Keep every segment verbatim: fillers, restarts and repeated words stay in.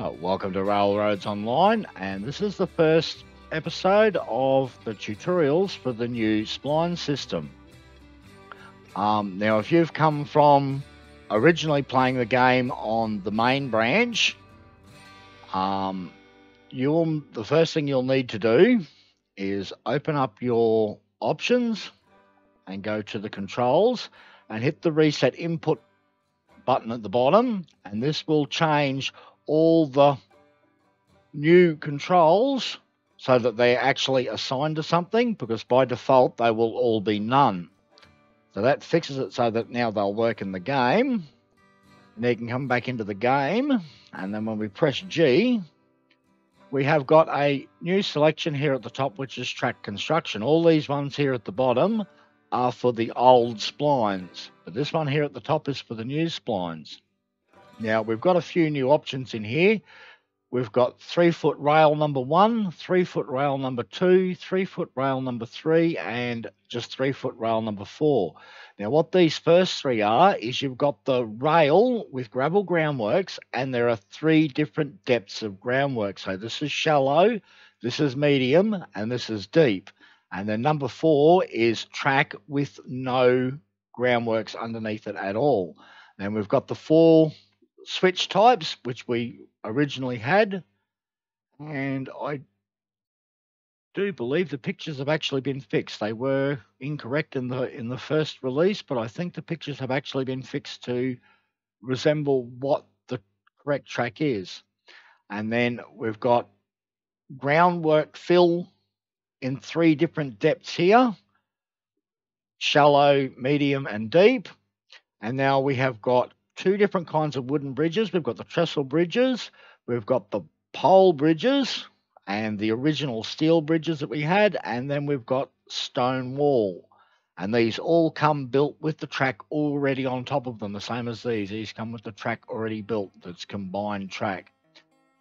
Oh, welcome to Railroads Online, and this is the first episode of the tutorials for the new Spline system. Um, now, if you've come from originally playing the game on the main branch, um, you'll the first thing you'll need to do is open up your options and go to the controls and hit the reset input button at the bottom, and this will change all the new controls so that they're actually assigned to something, because by default they will all be none. So that fixes it so that now they'll work in the game. And you can come back into the game, and then when we press G, we have got a new selection here at the top, which is track construction. All these ones here at the bottom are for the old splines, but this one here at the top is for the new splines. Now, we've got a few new options in here. We've got three-foot rail number one, three-foot rail number two, three-foot rail number three, and just three-foot rail number four. Now, what these first three are is you've got the rail with gravel groundworks, and there are three different depths of groundwork. So this is shallow, this is medium, and this is deep. And then number four is track with no groundworks underneath it at all. Then we've got the four switch types, which we originally had, and I do believe the pictures have actually been fixed. They were incorrect in the in the first release, but I think the pictures have actually been fixed to resemble what the correct track is. And then we've got groundwork fill in three different depths here: shallow, medium, and deep. And now we have got two different kinds of wooden bridges. We've got the trestle bridges, we've got the pole bridges and the original steel bridges that we had, and then we've got stone wall. And these all come built with the track already on top of them, the same as these. These come with the track already built, that's combined track.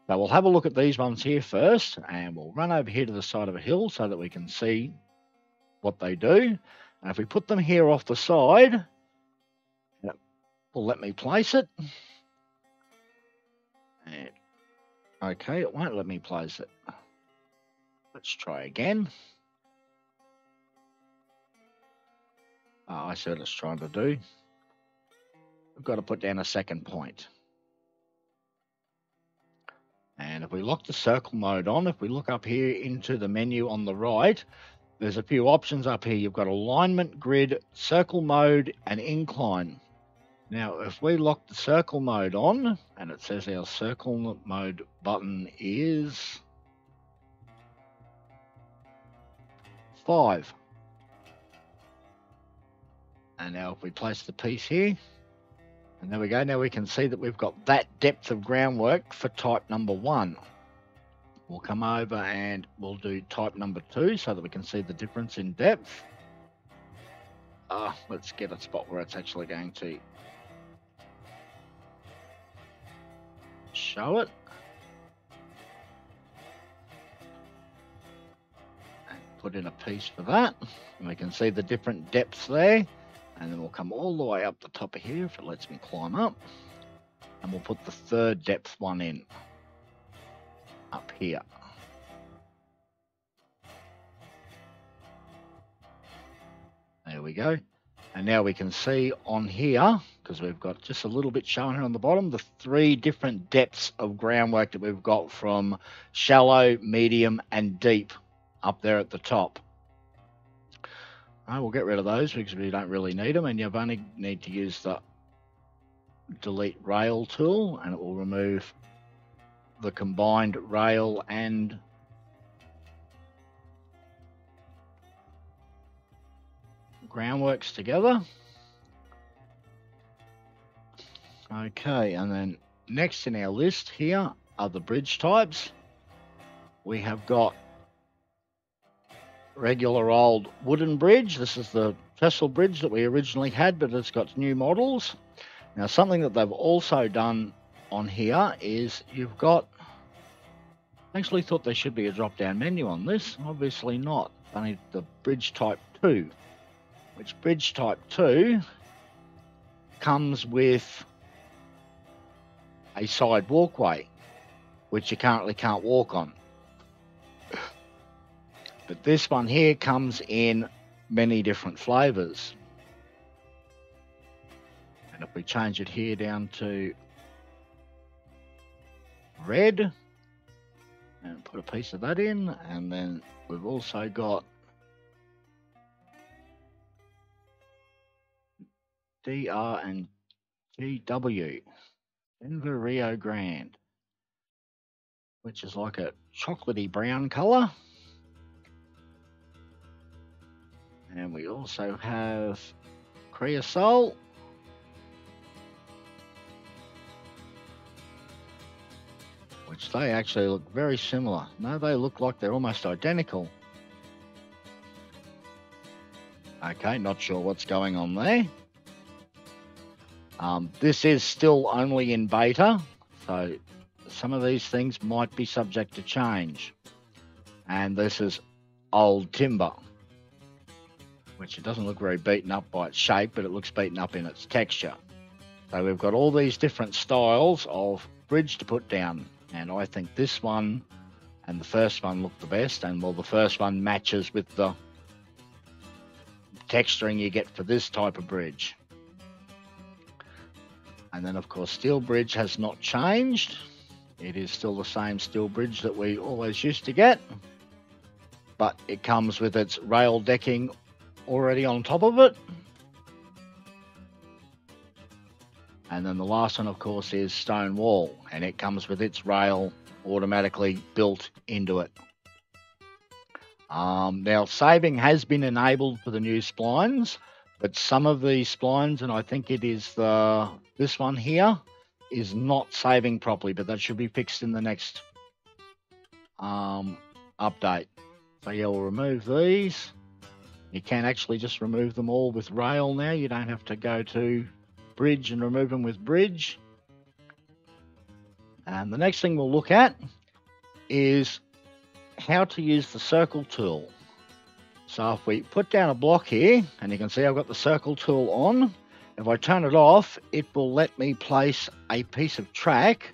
Now we'll have a look at these ones here first, and we'll run over here to the side of a hill so that we can see what they do. And if we put them here off the side, let me place it. And, okay, it won't let me place it. Let's try again. Oh, I see what it's trying to do. We've got to put down a second point. And if we lock the circle mode on, if we look up here into the menu on the right, there's a few options up here. You've got alignment, grid, circle mode, and incline. Now, if we lock the circle mode on, and it says our circle mode button is five. And now if we place the piece here, and there we go. Now we can see that we've got that depth of groundwork for type number one. We'll come over and we'll do type number two so that we can see the difference in depth. Uh, let's get a spot where it's actually going to show it. And put in a piece for that. And we can see the different depths there. And then we'll come all the way up the top of here if it lets me climb up. And we'll put the third depth one in. Up here. There we go. And now we can see on here, because we've got just a little bit shown here on the bottom, the three different depths of groundwork that we've got from shallow, medium, and deep up there at the top. All right, we'll get rid of those because we don't really need them, and you've only need to use the delete rail tool, and it will remove the combined rail and groundworks together. Okay, and then next in our list here are the bridge types. We have got regular old wooden bridge. This is the trestle bridge that we originally had, but it's got new models. Now, something that they've also done on here is you've got, I actually thought there should be a drop-down menu on this. Obviously not. Only the bridge type two. Which bridge type two comes with a side walkway. which you currently can't walk on. But this one here comes in many different flavors. And if we change it here down to red and put a piece of that in, and then we've also got D R and G W, Denver Rio Grande, which is like a chocolatey brown color. And we also have Creosote. Which they actually look very similar. No, they look like they're almost identical. Okay, not sure what's going on there. Um, this is still only in beta, so some of these things might be subject to change. And this is old timber, which it doesn't look very beaten up by its shape, but it looks beaten up in its texture. So we've got all these different styles of bridge to put down, and I think this one and the first one look the best, and well, the first one matches with the texturing you get for this type of bridge. And then of course steel bridge has not changed. It is still the same steel bridge that we always used to get, but it comes with its rail decking already on top of it. And then the last one, of course, is stone wall, and it comes with its rail automatically built into it. Um, now, saving has been enabled for the new splines, but some of these splines, and I think it is the this one here, is not saving properly, but that should be fixed in the next um, update. So yeah, we'll remove these. You can actually just remove them all with rail now. You don't have to go to bridge and remove them with bridge. And the next thing we'll look at is how to use the circle tool. So if we put down a block here, and you can see I've got the circle tool on. If I turn it off, it will let me place a piece of track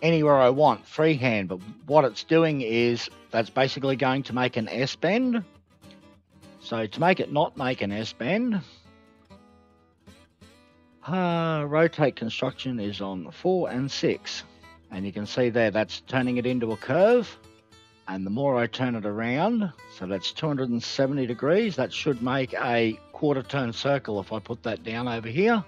anywhere I want, freehand. But what it's doing is that's basically going to make an S-bend. So to make it not make an S-bend, uh, rotate construction is on four and six. And you can see there, that's turning it into a curve. And the more I turn it around, so that's two hundred seventy degrees, that should make a quarter turn circle if I put that down over here.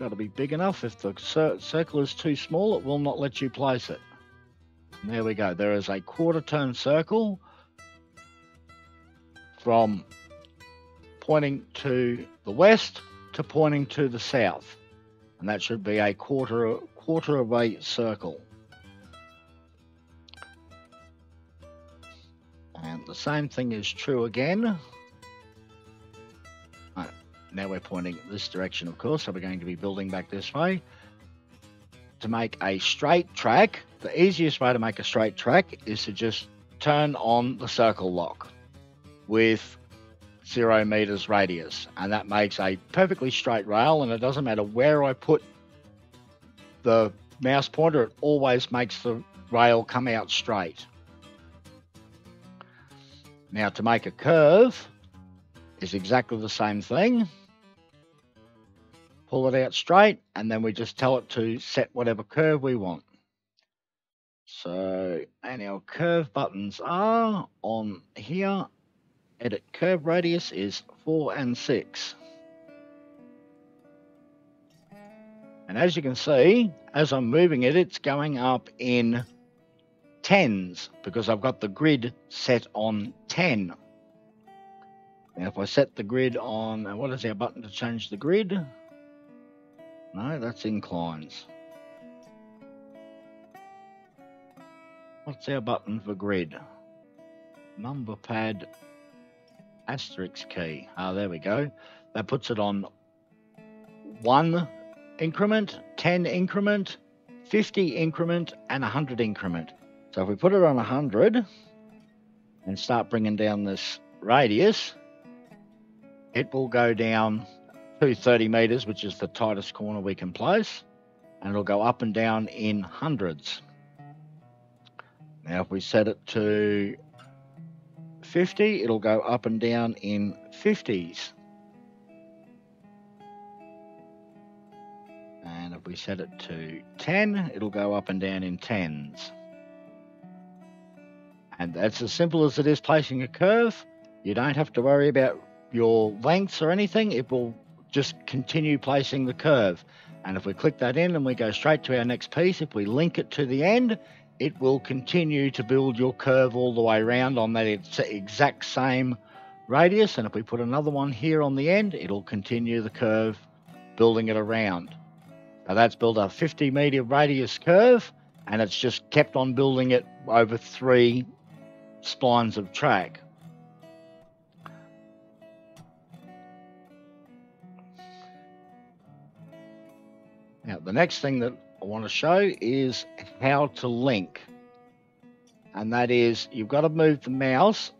Got to be big enough. If the cir circle is too small, it will not let you place it. And there we go. There is a quarter turn circle from pointing to the west to pointing to the south, and that should be a quarter quarter of a circle. And the same thing is true again. Right, now we're pointing this direction, of course, so we're going to be building back this way. To make a straight track, the easiest way to make a straight track is to just turn on the circle lock with zero meters radius, and that makes a perfectly straight rail, and it doesn't matter where I put the mouse pointer, it always makes the rail come out straight. Now to make a curve is exactly the same thing. Pull it out straight, and then we just tell it to set whatever curve we want. So, and our curve buttons are on here. Edit curve radius is four and six. And as you can see, as I'm moving it, it's going up in tens because I've got the grid set on ten. Now, if I set the grid on, what is our button to change the grid? No, that's inclines. What's our button for grid? Number pad. Asterisk key. Ah, there we go. That puts it on one increment, ten increment, fifty increment, and one hundred increment. So if we put it on one hundred and start bringing down this radius, it will go down two thirty meters, which is the tightest corner we can place, and it'll go up and down in hundreds. Now, if we set it to fifty, it'll go up and down in fifties. And if we set it to ten, it'll go up and down in tens. And that's as simple as it is placing a curve. You don't have to worry about your lengths or anything. It will just continue placing the curve. And if we click that in and we go straight to our next piece, if we link it to the end, it will continue to build your curve all the way around on that exact same radius. And if we put another one here on the end, it'll continue the curve, building it around. Now that's built a fifty meter radius curve, and it's just kept on building it over three splines of track. Now, the next thing that I want to show is how to link. And that is, you've got to move the mouse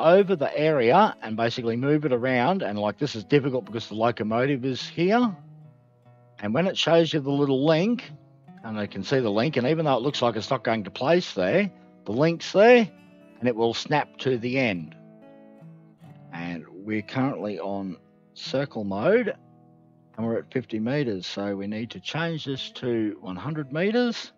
over the area and basically move it around. And like this is difficult because the locomotive is here. And when it shows you the little link, and you can see the link, and even though it looks like it's not going to place there, the link's there, and it will snap to the end. And we're currently on circle mode. And we're at fifty meters, so we need to change this to one hundred meters.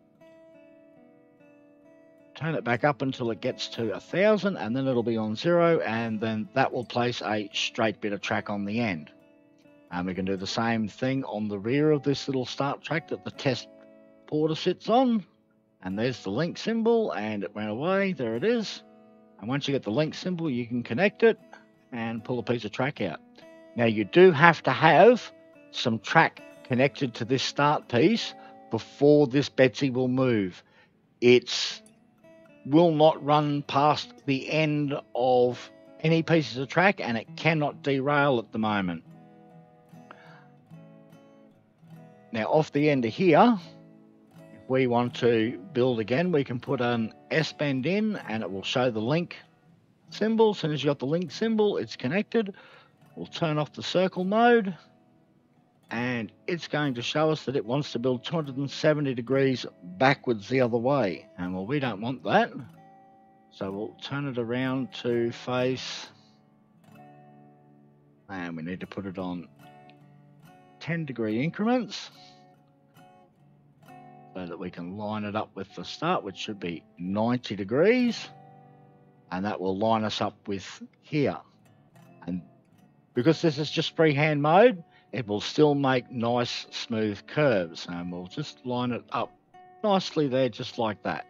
Turn it back up until it gets to one thousand, and then it'll be on zero, and then that will place a straight bit of track on the end. And we can do the same thing on the rear of this little start track that the test porter sits on. And there's the link symbol, and it went away. There it is. And once you get the link symbol, you can connect it and pull a piece of track out. Now, you do have to have some track connected to this start piece before this Betsy will move. It will not run past the end of any pieces of track, and it cannot derail at the moment. Now, off the end of here, if we want to build again, we can put an S-bend in, and it will show the link symbol. As soon as you've got the link symbol, it's connected. We'll turn off the circle mode, and it's going to show us that it wants to build two hundred seventy degrees backwards the other way. And well, we don't want that. So we'll turn it around to face, and we need to put it on ten degree increments so that we can line it up with the start, which should be ninety degrees. And that will line us up with here. And because this is just freehand mode, it will still make nice smooth curves, and we'll just line it up nicely there, just like that.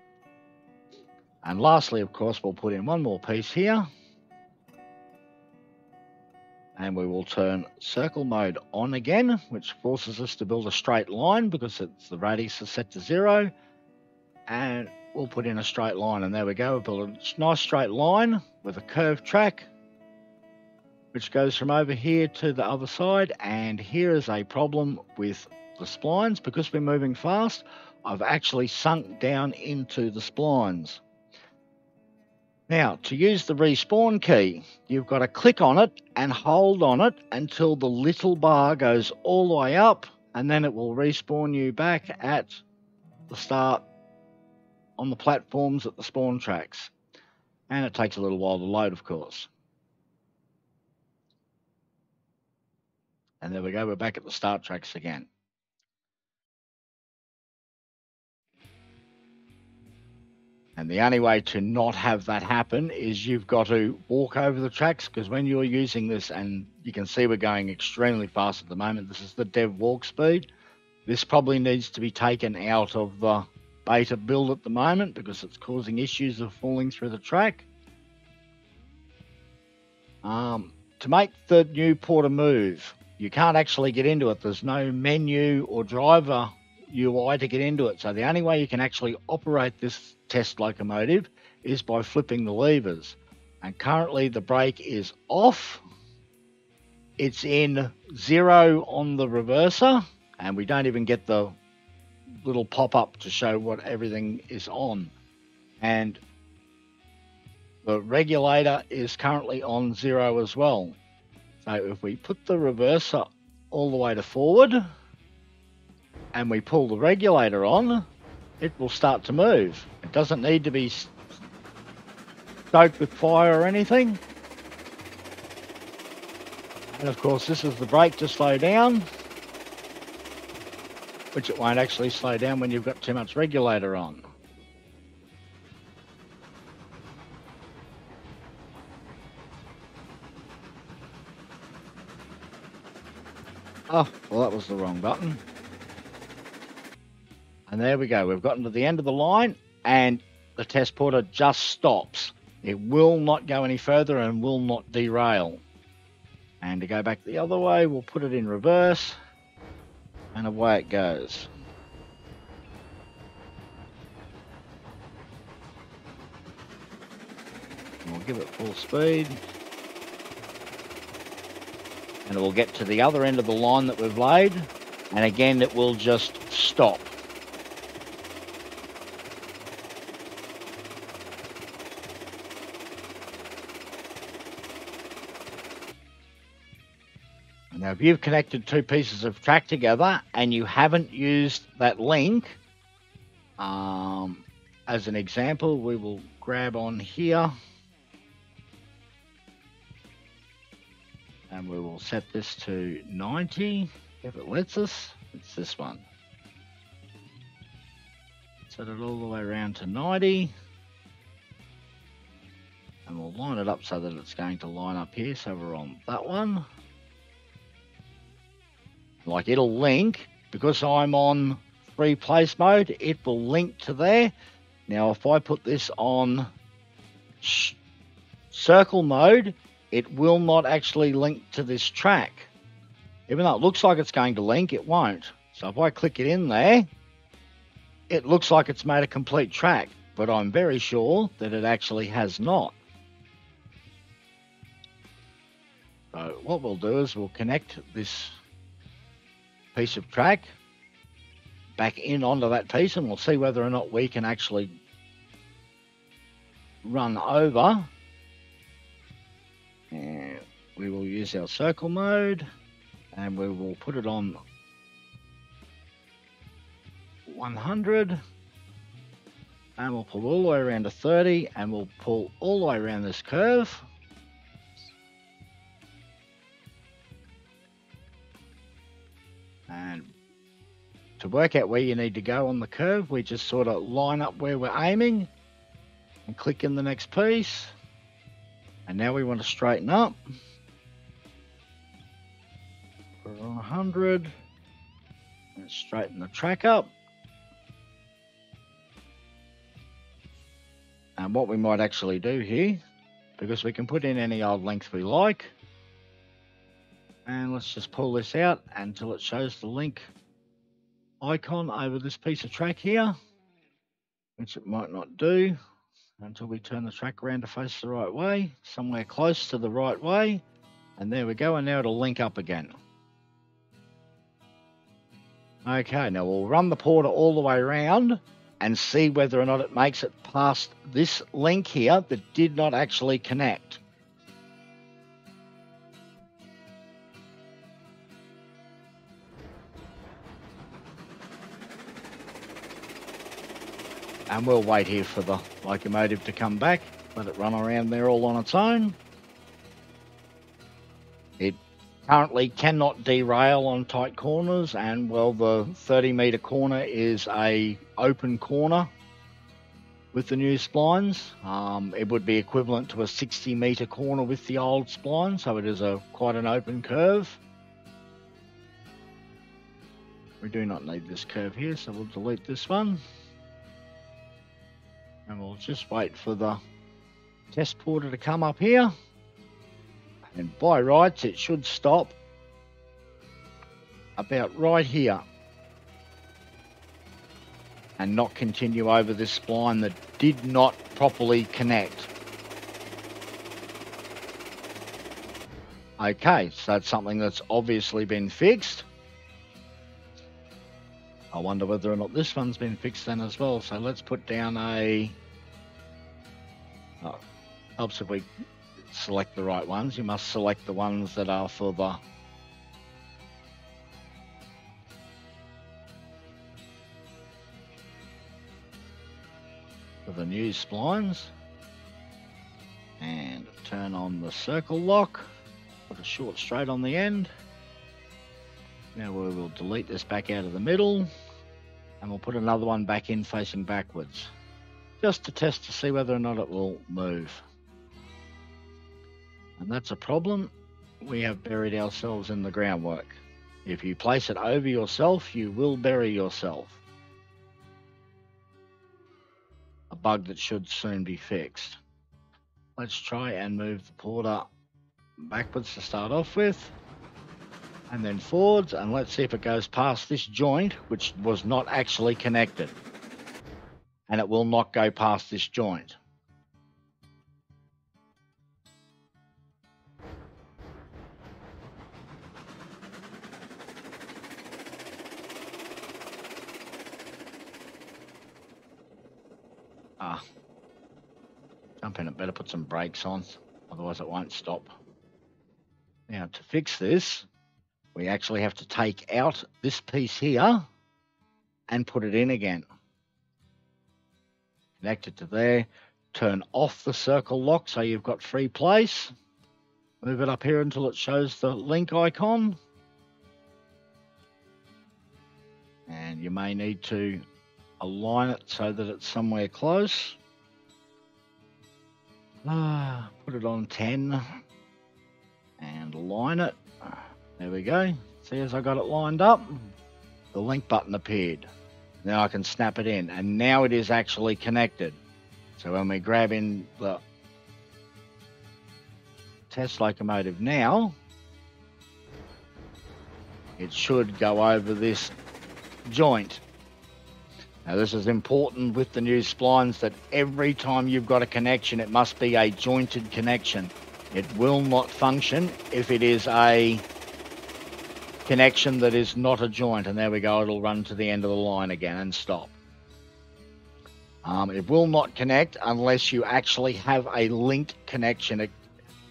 And lastly, of course, we'll put in one more piece here, and we will turn circle mode on again, which forces us to build a straight line because it's the radius is set to zero, and we'll put in a straight line. And there we go, we've built a nice straight line with a curved track, which goes from over here to the other side. And here is a problem with the splines. Because we're moving fast, I've actually sunk down into the splines. Now, to use the respawn key, you've got to click on it and hold on it until the little bar goes all the way up, and then it will respawn you back at the start on the platforms at the spawn tracks. And it takes a little while to load, of course. And there we go, we're back at the start tracks again. And the only way to not have that happen is you've got to walk over the tracks, because when you're using this, and you can see we're going extremely fast at the moment, this is the dev walk speed. This probably needs to be taken out of the beta build at the moment because it's causing issues of falling through the track. Um, to make the new porter move, you can't actually get into it. There's no menu or driver U I to get into it. So the only way you can actually operate this test locomotive is by flipping the levers. And currently the brake is off. It's in zero on the reverser, and we don't even get the little pop-up to show what everything is on. And the regulator is currently on zero as well. So if we put the reverser all the way to forward and we pull the regulator on, it will start to move. It doesn't need to be stoked with fire or anything. And of course, this is the brake to slow down, which it won't actually slow down when you've got too much regulator on. Oh, well, that was the wrong button. And there we go. We've gotten to the end of the line and the test porter just stops. It will not go any further and will not derail. And to go back the other way, we'll put it in reverse and away it goes. And we'll give it full speed. And it will get to the other end of the line that we've laid. And again, it will just stop. Now, if you've connected two pieces of track together and you haven't used that link, um, as an example, we will grab on here. And we will set this to ninety, if it lets us. It's this one. Set it all the way around to ninety. And we'll line it up so that it's going to line up here. So we're on that one. Like, it'll link, because I'm on free place mode, it will link to there. Now, if I put this on circle mode, it will not actually link to this track. Even though it looks like it's going to link, it won't. So if I click it in there, it looks like it's made a complete track, but I'm very sure that it actually has not. So what we'll do is we'll connect this piece of track back in onto that piece, and we'll see whether or not we can actually run over. And we will use our circle mode and we will put it on one hundred, and we'll pull all the way around to thirty, and we'll pull all the way around this curve. And to work out where you need to go on the curve, we just sort of line up where we're aiming and click in the next piece. And now we want to straighten up. Put it on one hundred. And straighten the track up. And what we might actually do here, because we can put in any old length we like. And let's just pull this out until it shows the link icon over this piece of track here, which it might not do until we turn the track around to face the right way, somewhere close to the right way. And there we go. And now it'll link up again. Okay, now we'll run the porter all the way around and see whether or not it makes it past this link here that did not actually connect. And we'll wait here for the locomotive to come back. Let it run around there all on its own. It currently cannot derail on tight corners, and well, the thirty meter corner is a open corner with the new splines. Um, it would be equivalent to a sixty meter corner with the old spline, so it is a quite an open curve. We do not need this curve here, so we'll delete this one. And we'll just wait for the test porter to come up here. And by rights, it should stop about right here and not continue over this spline that did not properly connect. Okay, so that's something that's obviously been fixed. I wonder whether or not this one's been fixed then as well. So let's put down a... Oh, helps if we select the right ones. You must select the ones that are for the for the new splines and turn on the circle lock. Put a short straight on the end. Now we will delete this back out of the middle and we'll put another one back in facing backwards just to test to see whether or not it will move. And that's a problem. We have buried ourselves in the groundwork. If you place it over yourself, you will bury yourself. A bug that should soon be fixed. Let's try and move the Porter backwards to start off with, and then forwards, and let's see if it goes past this joint, which was not actually connected. And it will not go past this joint. Ah, jumping, it better put some brakes on, otherwise it won't stop. Now to fix this, we actually have to take out this piece here and put it in again. Connect it to there, turn off the circle lock so you've got free place. Move it up here until it shows the link icon. And you may need to align it so that it's somewhere close. Ah, put it on ten and align it. There we go. See, as I got it lined up, the link button appeared. Now I can snap it in, and now it is actually connected. So when we grab in the test locomotive now, it should go over this joint. Now this is important with the new splines, that every time you've got a connection, it must be a jointed connection. It will not function if it is a connection that is not a joint. And there we go, it'll run to the end of the line again and stop. Um, it will not connect unless you actually have a linked connection. It,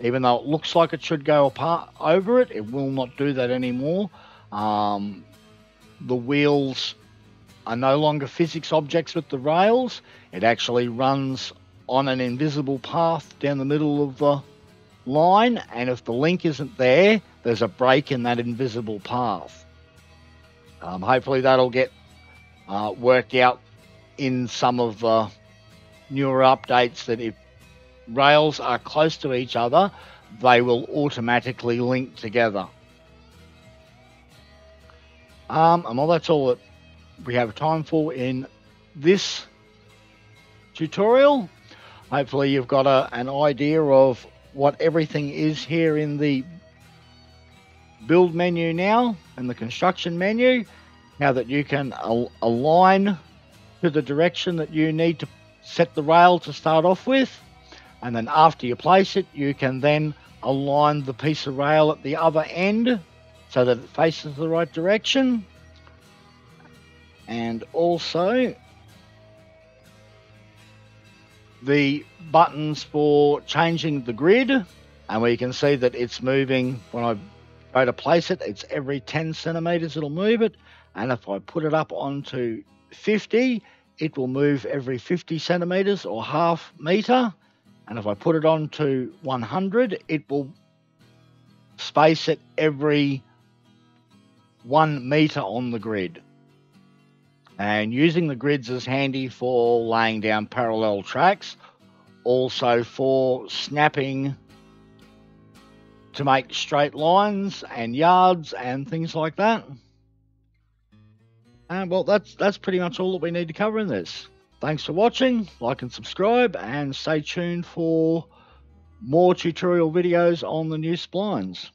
even though it looks like it should go apart over it, it will not do that anymore. Um, the wheels are no longer physics objects with the rails. It actually runs on an invisible path down the middle of the line, and if the link isn't there, there's a break in that invisible path. Um, hopefully that'll get uh, worked out in some of the newer updates, that if rails are close to each other, they will automatically link together. Um, and well, that's all that we have time for in this tutorial. Hopefully you've got a, an idea of what everything is here in the build menu now and the construction menu, now that you can al align to the direction that you need to set the rail to start off with, and then after you place it, you can then align the piece of rail at the other end so that it faces the right direction. And also the buttons for changing the grid, and we can see that it's moving. When I go to place it, it's every ten centimeters it'll move it, and if I put it up onto fifty, it will move every fifty centimeters or half meter, and if I put it onto one hundred, it will space it every one meter on the grid. And using the grids is handy for laying down parallel tracks, also for snapping to make straight lines and yards and things like that. And well, that's that's pretty much all that we need to cover in this. Thanks for watching, like and subscribe, and stay tuned for more tutorial videos on the new splines.